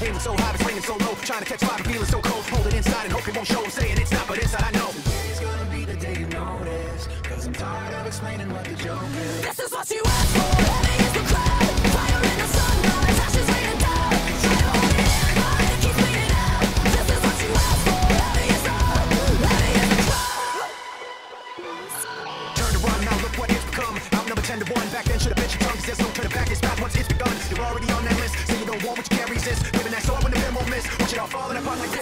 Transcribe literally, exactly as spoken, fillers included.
Hitting so high, it's raining so low. Trying to catch fire, feeling so cold. Hold it inside and hope it won't show. I'm saying it's not, but inside I know. Today's gonna be the day you notice, 'cause I'm tired of explaining what the joke is. This is what you asked for. Heavy is the crown. Back then should've bit your tongue, 'cause there's no turning back, this path once it's begun. You're already on that list, so you don't want what you can't resist. Living that sword when the wind won't miss. Watch it all falling apart like